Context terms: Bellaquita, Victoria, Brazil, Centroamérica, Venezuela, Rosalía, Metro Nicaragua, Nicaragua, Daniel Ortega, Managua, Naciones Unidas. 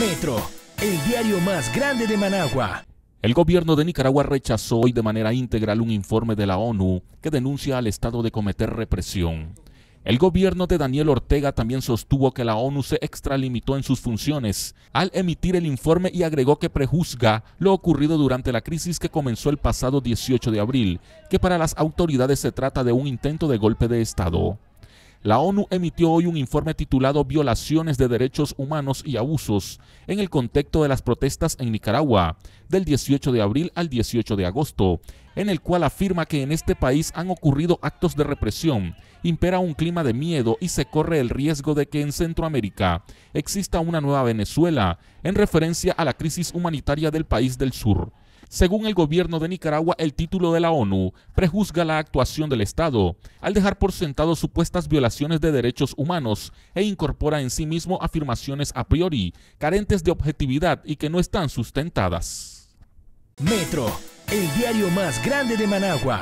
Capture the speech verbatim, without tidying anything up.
Metro, el diario más grande de Managua. El gobierno de Nicaragua rechazó hoy de manera integral un informe de la ONU que denuncia al Estado de cometer represión. El gobierno de Daniel Ortega también sostuvo que la ONU se extralimitó en sus funciones al emitir el informe y agregó que prejuzga lo ocurrido durante la crisis que comenzó el pasado dieciocho de abril, que para las autoridades se trata de un intento de golpe de Estado. La ONU emitió hoy un informe titulado Violaciones de Derechos Humanos y Abusos en el contexto de las protestas en Nicaragua, del dieciocho de abril al dieciocho de agosto, en el cual afirma que en este país han ocurrido actos de represión, impera un clima de miedo y se corre el riesgo de que en Centroamérica exista una nueva Venezuela, en referencia a la crisis humanitaria del país del sur. Según el gobierno de Nicaragua, el título de la ONU prejuzga la actuación del Estado, al dejar por sentado supuestas violaciones de derechos humanos e incorpora en sí mismo afirmaciones a priori, carentes de objetividad y que no están sustentadas. Metro, el diario más grande de Managua.